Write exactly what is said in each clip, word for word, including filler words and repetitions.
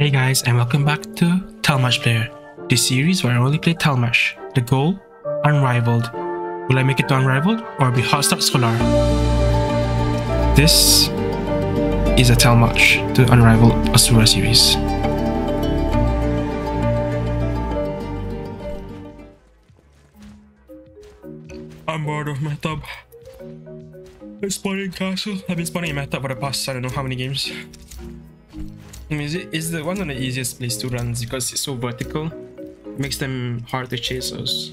Hey guys, and welcome back to Telmuch Player, the series where I only play Telmuch. The goal? Unrivaled. Will I make it to Unrivaled or be hostile scholar? This is a Telmuch to Unrivaled Asura series. I'm bored of my tub. I'm spawning castle. I've been spawning in my tub for the past I don't know how many games. Is the one of the easiest place to run because it's so vertical. It makes them hard to chase us.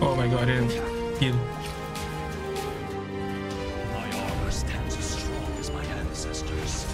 Oh my god, I didn't heal. My armor stands as strong as my ancestors.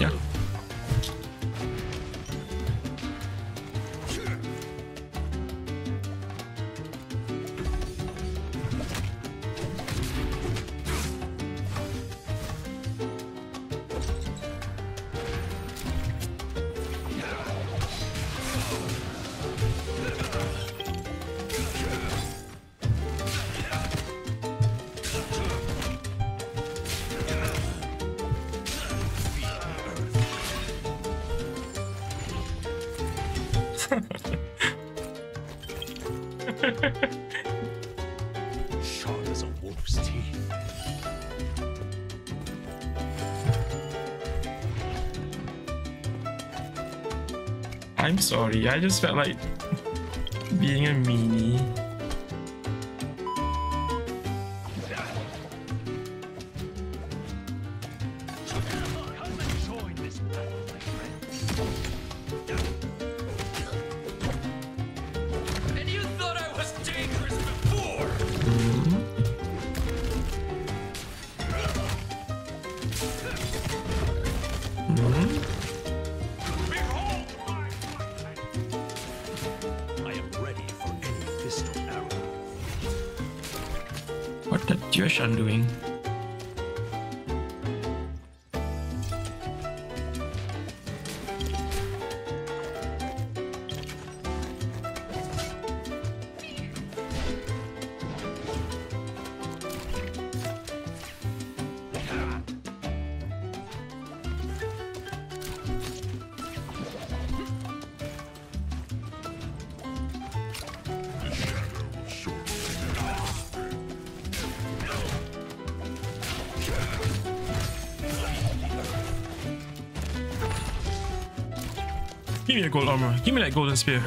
Yeah. Sharp as a wolf's teeth. I'm sorry, I just felt like being a meanie. I'm doing. Give me a gold armor. Give me that golden spear.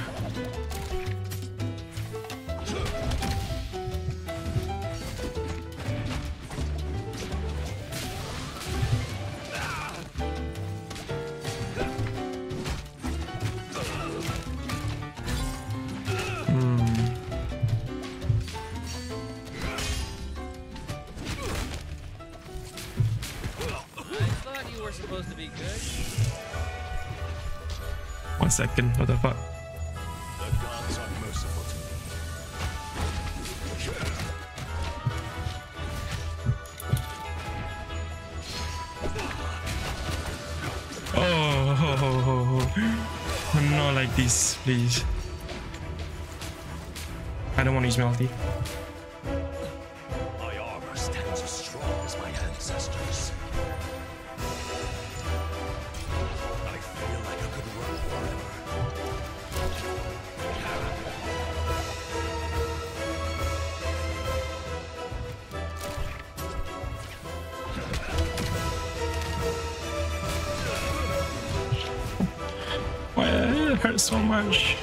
Second, what the fuck? The gods are merciful to me. Oh, ho, ho, ho, ho. Not like this, please. I don't want to use Melody. My armor stands as strong as my ancestors. So much.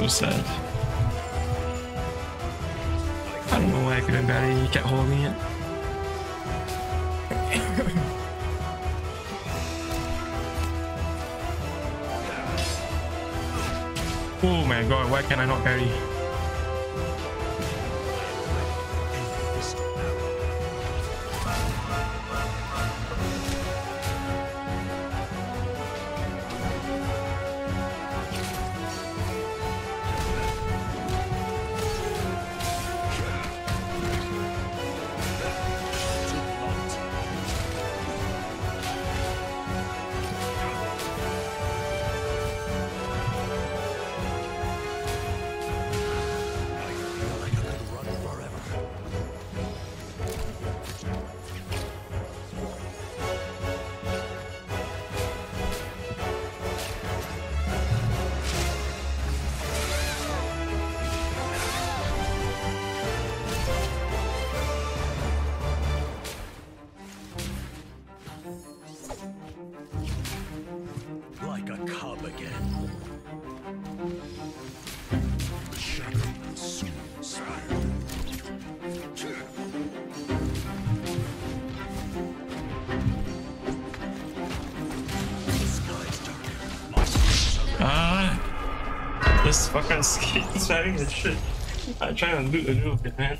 So sad. I don't know why I couldn't barely kept holding it. Oh my god, why can I not parry? up again. Ah, uh, this fucking skate's having this shit. I'm trying to loot a little bit, man.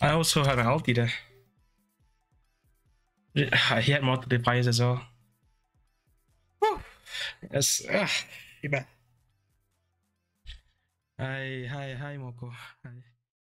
I also had an ulti there. He had multipliers as well. Woo! Yes. Ah, hi, hi, hi, Moko. Hi.